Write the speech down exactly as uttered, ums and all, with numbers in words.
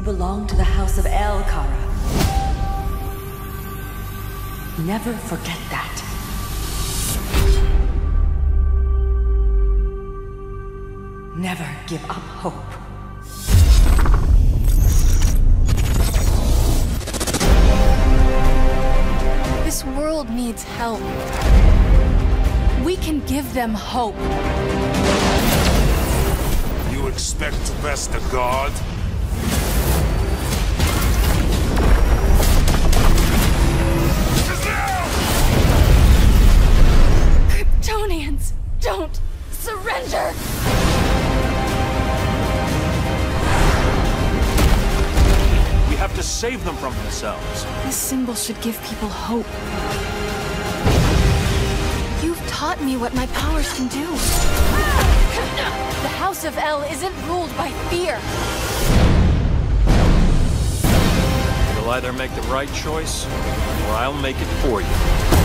You belong to the House of El, Kara. Never forget that. Never give up hope. This world needs help. We can give them hope. You expect the best of God? Kryptonians, don't surrender! Have to save them from themselves. This symbol should give people hope. You've taught me what my powers can do. The House of El isn't ruled by fear. You'll either make the right choice, or I'll make it for you.